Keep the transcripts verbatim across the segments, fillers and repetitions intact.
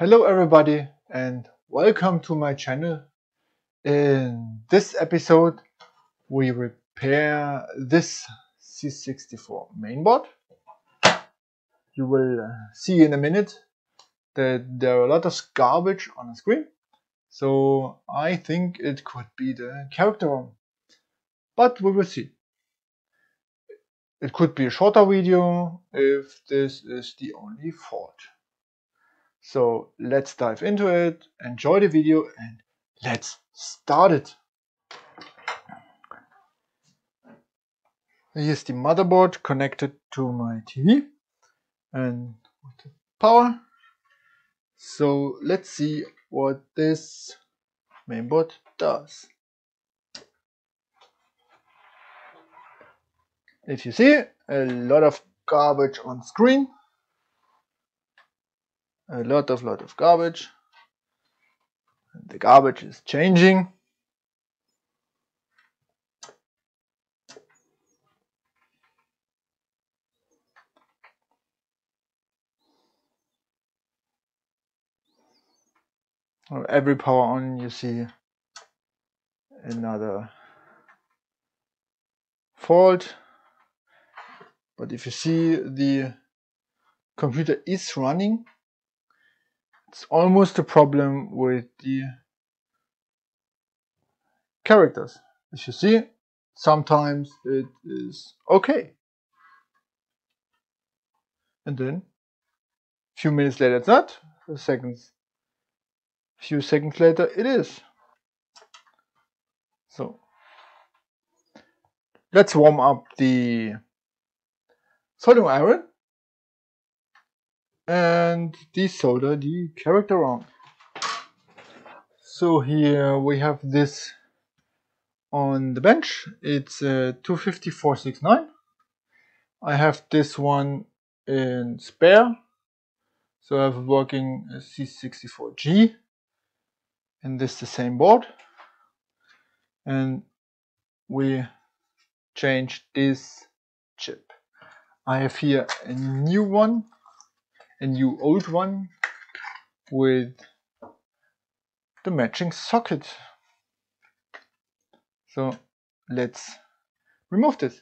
Hello everybody and welcome to my channel. In this episode we repair this C sixty-four mainboard. You will see in a minute that there are a lot of garbage on the screen, so I think it could be the character ROM, but we will see. It could be a shorter video if this is the only fault. So let's dive into it, enjoy the video, and let's start it. Here's the motherboard connected to my T V and with power. So let's see what this mainboard does. If you see, a lot of garbage on screen. A lot of lot of garbage. The garbage is changing. Every power on, you see another fault. But if you see, the computer is running. It's almost a problem with the characters. As you see, sometimes it is okay. And then a few minutes later it's not. A seconds. A few seconds later it is. So let's warm up the soldering iron and desolder the character ROM. So here we have this on the bench. It's a two five oh four six nine. I have this one in spare, so I have a working C sixty-four G, and this is the same board. And we change this chip. I have here a new one. A new old one with the matching socket. So let's remove this.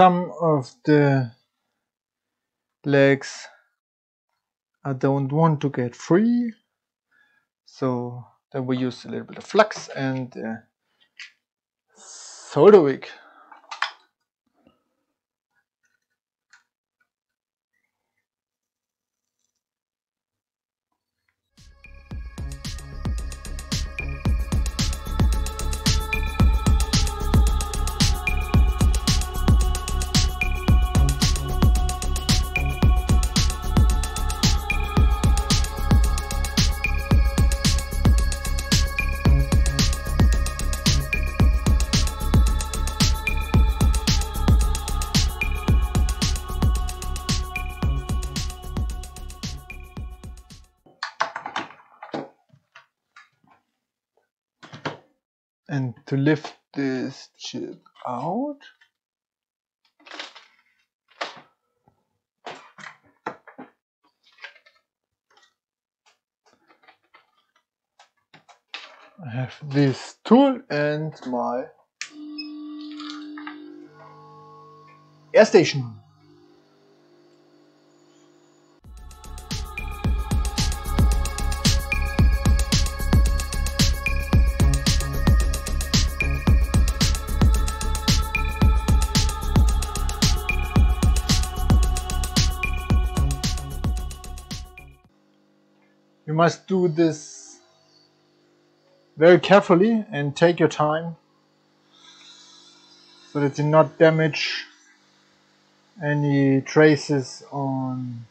Some of the legs I don't want to get free, so then we use a little bit of flux and uh, solder wick. And to lift this chip out, I have this tool and my air station. You must do this very carefully and take your time so that you not damage any traces on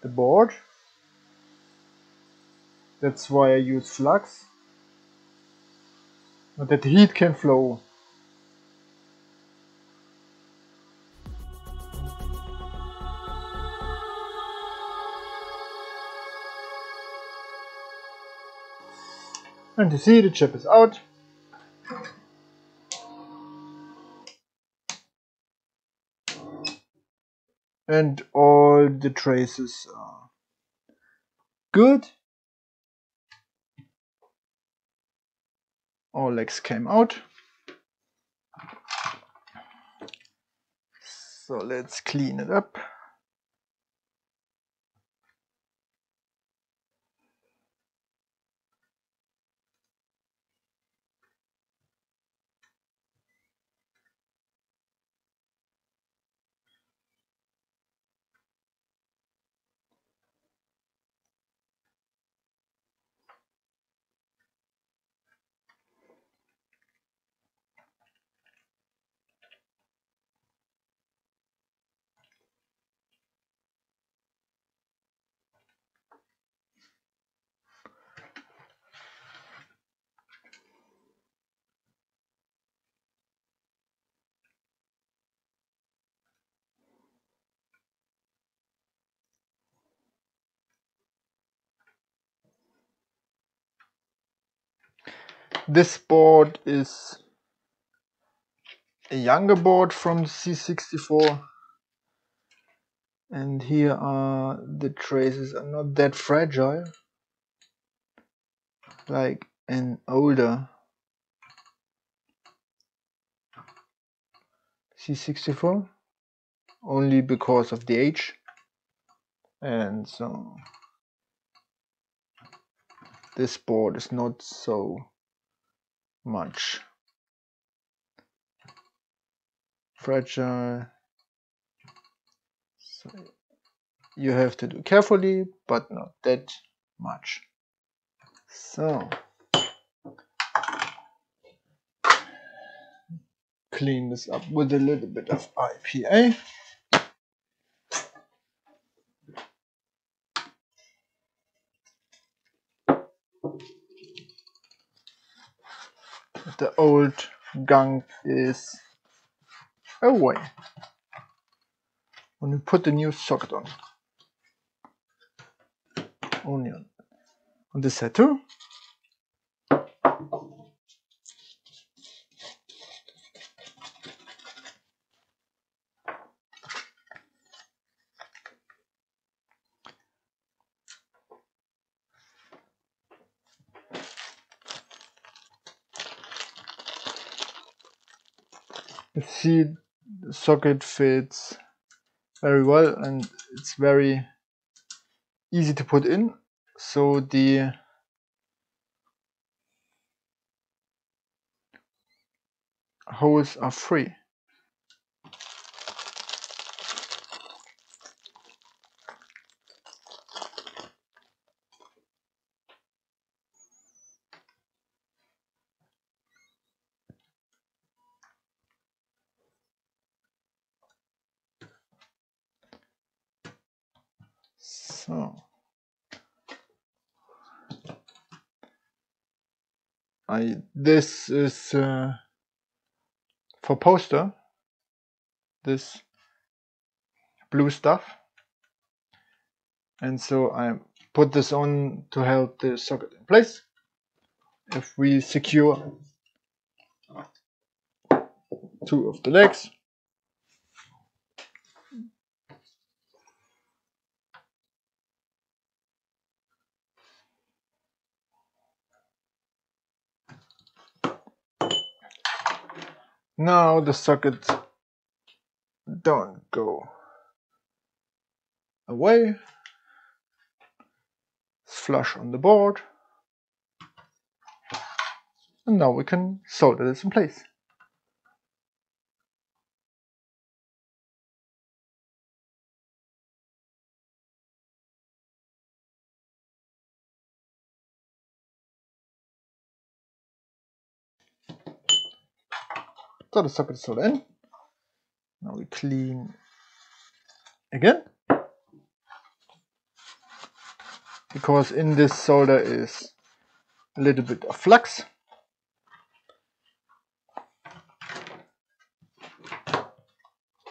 the board. That's why I use flux, but that heat can flow. And you see the chip is out. And all the traces are good. All legs came out. So let's clean it up. This board is a younger board from C sixty-four, and here are the traces are not that fragile like an older C sixty-four, only because of the age. And so this board is not so much fragile, so you have to do carefully, but not that much. So clean this up with a little bit of I P A. The old gunk is away when you put the new socket on. Only on, on this side too. See, the socket fits very well and it's very easy to put in, so the holes are free. So I this is uh, for poster, this blue stuff, and so I put this on to help the socket in place. If we secure two of the legs, now the sockets don't go away. It's flush on the board, and now we can solder this in place. So the socket is still in. Now we clean again, because in this solder is a little bit of flux.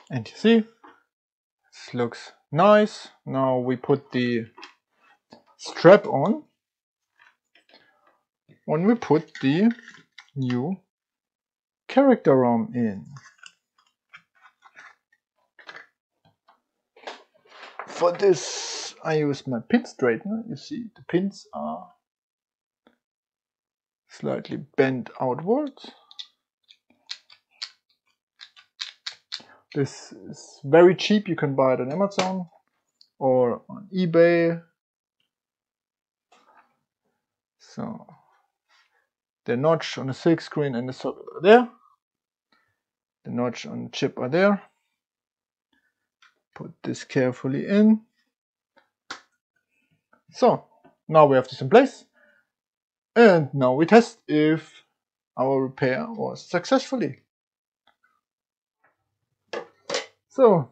And you see, this looks nice. Now we put the strap on when we put the new character ROM in. For this I use my pin straightener. You see the pins are slightly bent outwards. This is very cheap, you can buy it on Amazon or on eBay. So the notch on the silk screen and the socket are there. The notch on the chip are there. Put this carefully in. So now we have this in place, and now we test if our repair was successfully. So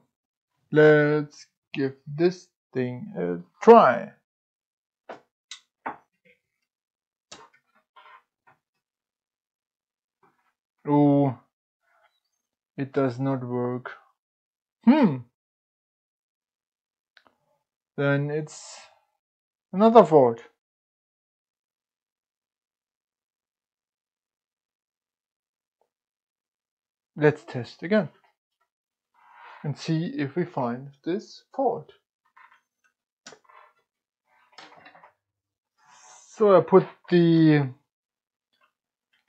let's give this thing a try. Oh, it does not work. Hmm. Then it's another fault. Let's test again and see if we find this fault. So I put the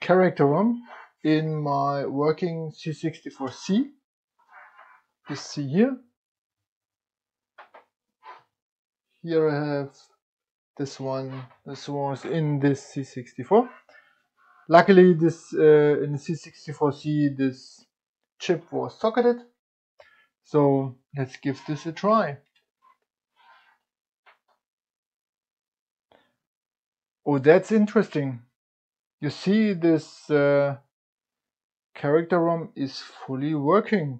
character ROM in my working C sixty-four C, this C here. Here I have this one. This was in this C sixty-four. Luckily, this uh, in the C sixty-four C, this chip was socketed. So let's give this a try. Oh, that's interesting. You see, this uh, character ROM is fully working.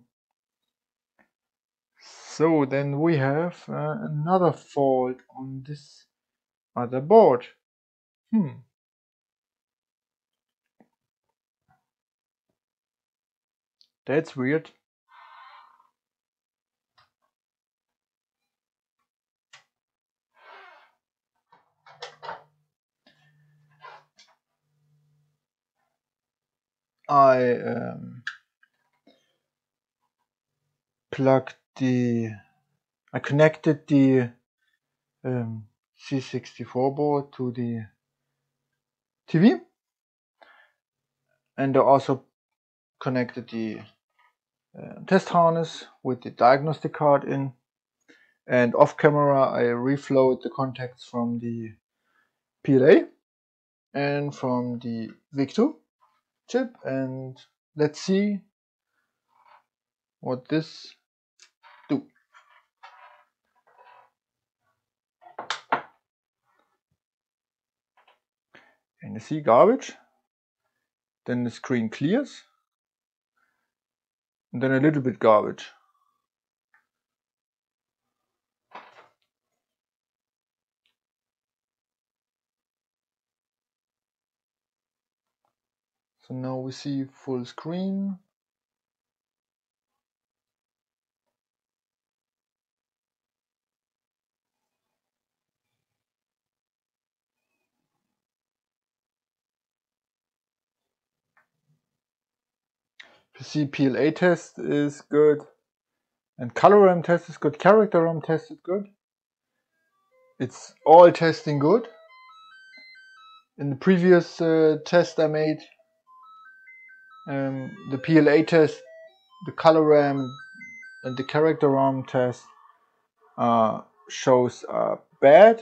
So then we have uh, another fault on this other board. Hmm. That's weird. I um, plugged the I connected the um, C sixty-four board to the T V, and I also connected the uh, test harness with the diagnostic card in, and off camera I reflowed the contacts from the P L A and from the V I C two chip, and let's see what this do. And you see garbage, then the screen clears, and then a little bit garbage. So now we see full screen. See, P L A test is good, and color RAM test is good, character RAM test is good. It's all testing good. In the previous uh, test I made, um, the P L A test, the color RAM and the character RAM test uh, shows are bad.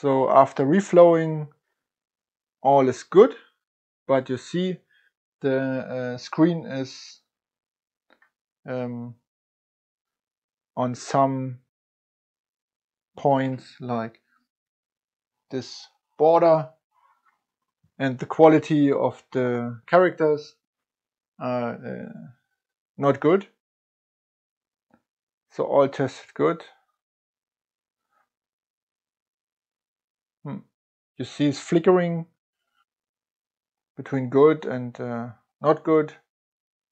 So after reflowing, all is good. But you see, the uh, screen is um, on some points, like this border and the quality of the characters are uh, not good. So all tested good. Hmm. You see it's flickering between good and uh, not good,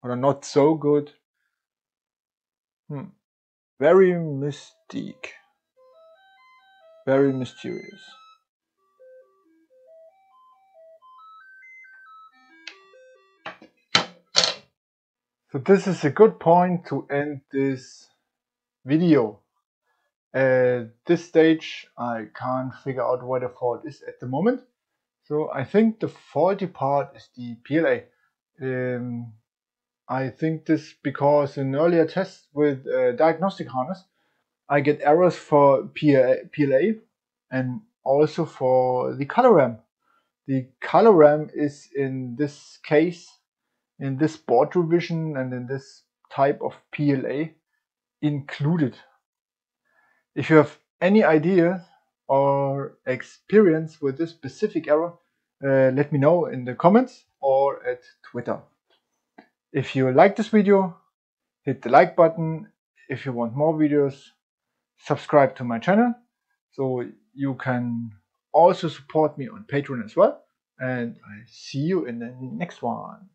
or not so good. Hmm. Very mystique. Very mysterious. So this is a good point to end this video. At this stage I can't figure out what the fault is at the moment. So I think the faulty part is the P L A. Um, I think this because in earlier tests with uh, diagnostic harness, I get errors for P L A and also for the color RAM. The color RAM is in this case, in this board revision and in this type of P L A included. If you have any idea or experience with this specific error, uh, let me know in the comments or at Twitter. If you like this video, hit the like button. If you want more videos, subscribe to my channel. So you can also support me on Patreon as well. And I see you in the next one.